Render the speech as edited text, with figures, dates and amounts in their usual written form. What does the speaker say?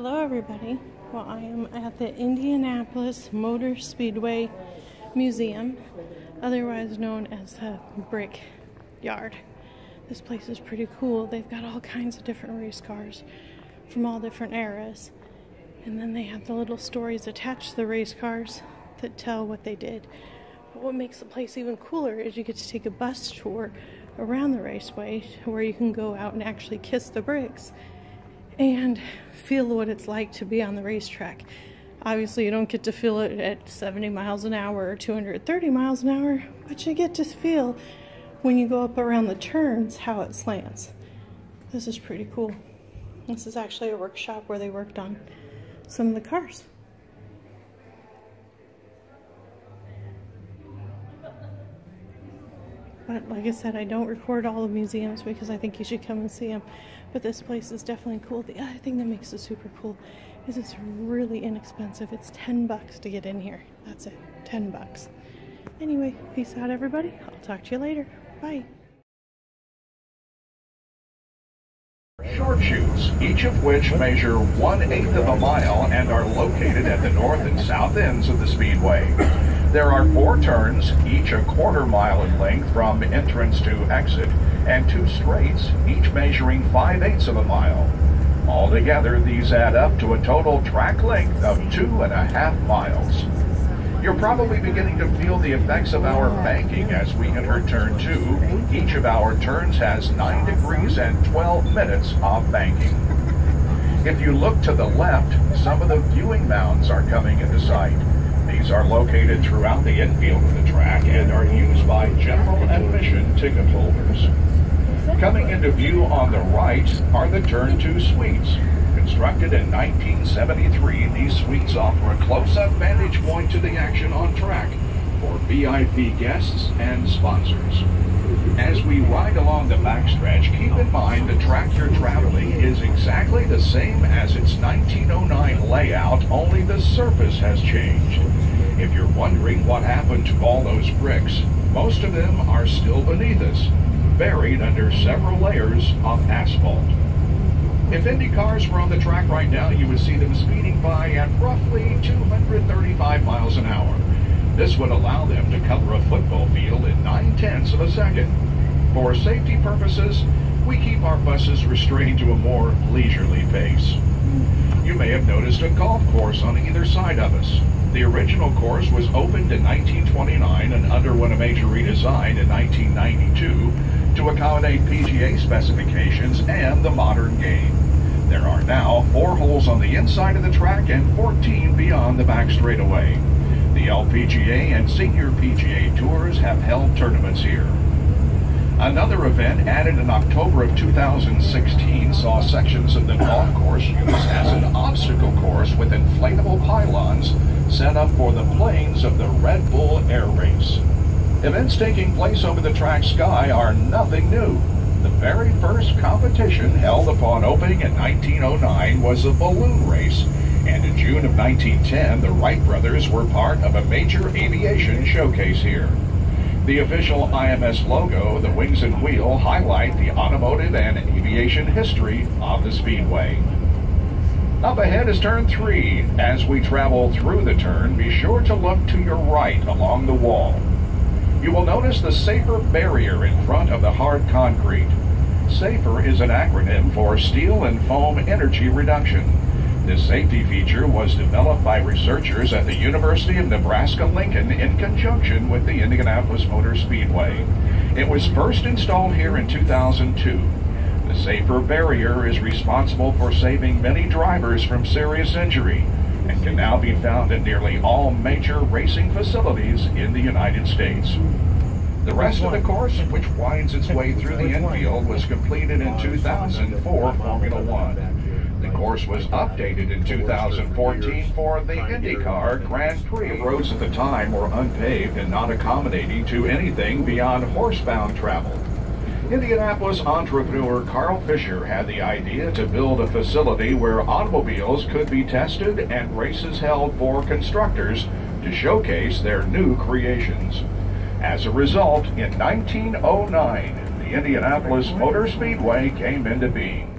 Hello everybody. Well, I am at the Indianapolis Motor Speedway Museum, otherwise known as the Brick Yard. This place is pretty cool. They've got all kinds of different race cars from all different eras. And then they have the little stories attached to the race cars that tell what they did. But what makes the place even cooler is you get to take a bus tour around the raceway where you can go out and actually kiss the bricks and feel what it's like to be on the racetrack. Obviously you don't get to feel it at 70 miles an hour or 230 miles an hour, but you get to feel when you go up around the turns how it slants. This is pretty cool. This is actually a workshop where they worked on some of the cars. But like I said, I don't record all the museums because I think you should come and see them. But this place is definitely cool. The other thing that makes it super cool is it's really inexpensive. It's 10 bucks to get in here. That's it, 10 bucks. Anyway, peace out everybody. I'll talk to you later. Bye. Shoots, each of which measure 1/8 of a mile and are located at the north and south ends of the speedway. There are 4 turns, each a quarter-mile in length from entrance to exit, and 2 straights, each measuring 5/8 of a mile. Altogether, these add up to a total track length of 2.5 miles. You're probably beginning to feel the effects of our banking as we enter turn 2. Each of our turns has 9 degrees and 12 minutes of banking. If you look to the left, some of the viewing mounds are coming into sight. These are located throughout the infield of the track and are used by general admission ticket holders. Coming into view on the right are the turn 2 suites. Constructed in 1973, these suites offer a close-up vantage point to the action on track for VIP guests and sponsors. As we ride along the backstretch, keep in mind the track you're traveling is exactly the same as its 1909 layout, only the surface has changed. If you're wondering what happened to all those bricks, most of them are still beneath us, buried under several layers of asphalt. If Indy cars were on the track right now, you would see them speeding by at roughly 235 miles an hour. This would allow them to cover a football field in 0.9 of a second. For safety purposes, we keep our buses restrained to a more leisurely pace. You may have noticed a golf course on either side of us. The original course was opened in 1929 and underwent a major redesign in 1992. To accommodate PGA specifications and the modern game. There are now 4 holes on the inside of the track and 14 beyond the back straightaway. The LPGA and Senior PGA Tours have held tournaments here. Another event added in October of 2016 saw sections of the golf course used as an obstacle course with inflatable pylons set up for the planes of the Red Bull Air Race. Events taking place over the track sky are nothing new. The very first competition held upon opening in 1909 was a balloon race, and in June of 1910, the Wright brothers were part of a major aviation showcase here. The official IMS logo, the wings and wheel, highlight the automotive and aviation history of the speedway. Up ahead is turn 3. As we travel through the turn, be sure to look to your right along the wall. You will notice the SAFER barrier in front of the hard concrete. SAFER is an acronym for Steel and Foam Energy Reduction. This safety feature was developed by researchers at the University of Nebraska-Lincoln in conjunction with the Indianapolis Motor Speedway. It was first installed here in 2002. The SAFER barrier is responsible for saving many drivers from serious injury, and can now be found at nearly all major racing facilities in the United States. The rest of the course, which winds its way through the infield, was completed in 2004 Formula One. The course was updated in 2014 for the IndyCar Grand Prix. Roads at the time were unpaved and not accommodating to anything beyond horsebound travel. Indianapolis entrepreneur Carl Fisher had the idea to build a facility where automobiles could be tested and races held for constructors to showcase their new creations. As a result, in 1909, the Indianapolis Motor Speedway came into being.